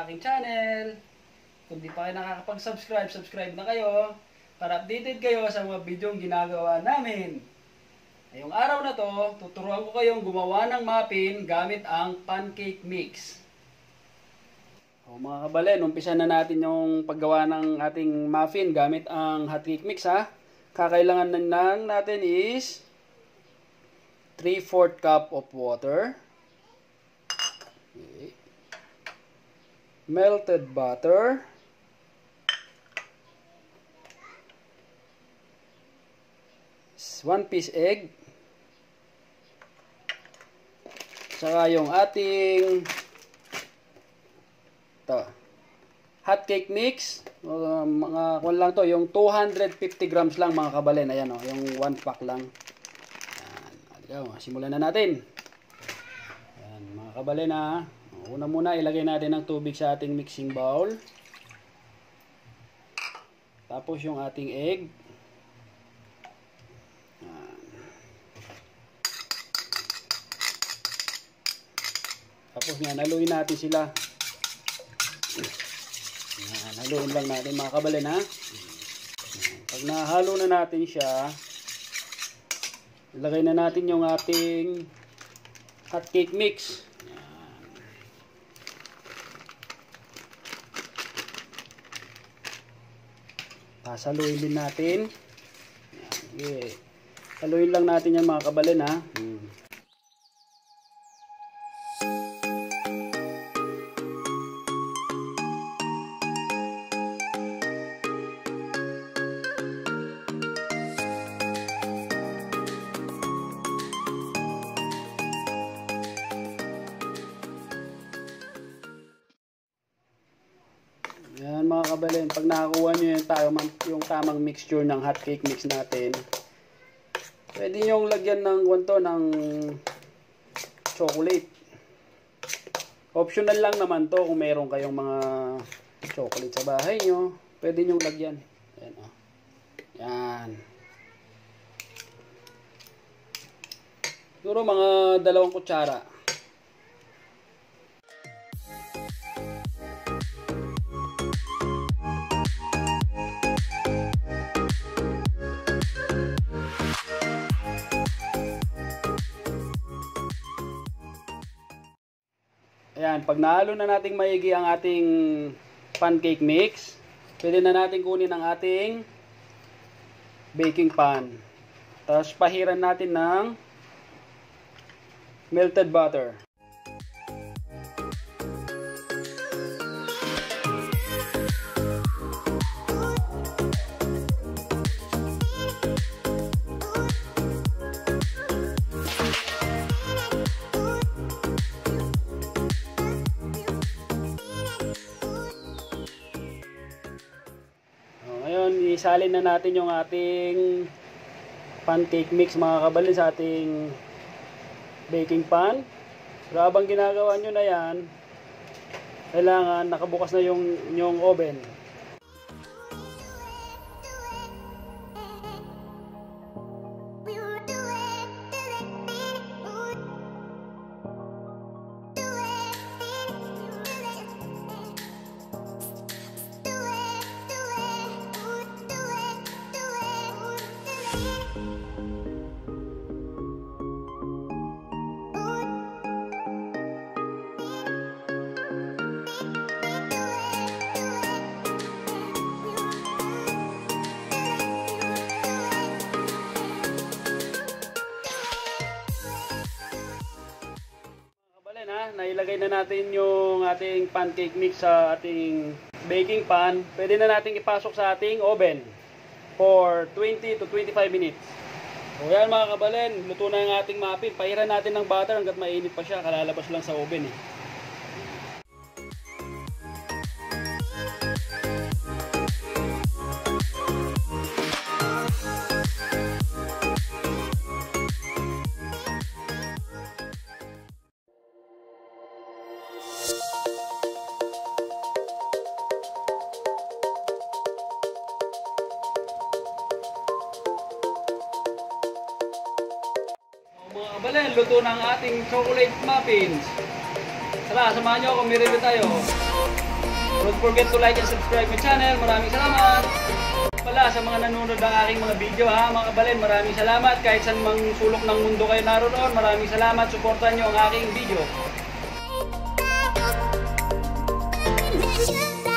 sa aking channel. Kung di pa kayo nakakapag-subscribe, subscribe na kayo para updated kayo sa mga videong ginagawa namin. Ngayong araw na to, tuturuan ko kayong gumawa ng muffin gamit ang pancake mix. O mga kabalen, umpisa na natin yung paggawa ng ating muffin gamit ang hot cake mix ha. Kakailangan na lang natin is 3/4 cup of water. Okay. Melted butter. One piece egg. Saka yung ating ito, hot cake mix. Mga kung lang to, yung 250 grams lang mga kabalen. Ayan o, yung 1 pack lang. Simulan na natin. Ayan, mga kabalen ha. Una muna ilagay natin ang tubig sa ating mixing bowl. Tapos yung ating egg. Ayan. Tapos nga haluin natin sila. Ayan, haluin lang natin mga kabalen ha. Pag nahalo na natin siya, ilagay na natin yung ating hot cake mix. Ayan. Pasaluin din natin. Ayan. Saluin lang natin yan mga kabalen ha. Ayan mga kabalen, pag nakakuha nyo yung tamang mixture ng hot cake mix natin, pwede nyong lagyan ng chocolate. Optional lang naman to kung meron kayong mga chocolate sa bahay nyo, pwede nyong lagyan. Ayan o. Ayan. Siguro mga 2 kutsara. Ayan, pag nahalo na nating maigi ang ating pancake mix, pwede na natin kunin ang ating baking pan. Tapos pahiran natin ng melted butter. Isalin na natin yung ating pancake mix mga kabalen sa ating baking pan. Pero habang ginagawa nyo na yan, kailangan nakabukas na yung oven. Nailagay na natin yung ating pancake mix sa ating baking pan. Pwede na natin ipasok sa ating oven for 20 to 25 minutes. So yan mga kabalen, luto na yung ating muffin. Pahiran natin ng butter hanggat mainit pa siya. Kalalabas lang sa oven eh. Kabalen, luto ng ating chocolate muffins. Tara, samahan nyo ako, mirelo tayo. Don't forget to like and subscribe my channel. Maraming salamat pala sa mga nanonood ng aking mga video ha, mga Cabalen. Maraming salamat kahit saan mang sulok ng mundo kayo naroon. Maraming salamat, suportahan nyo ang aking video.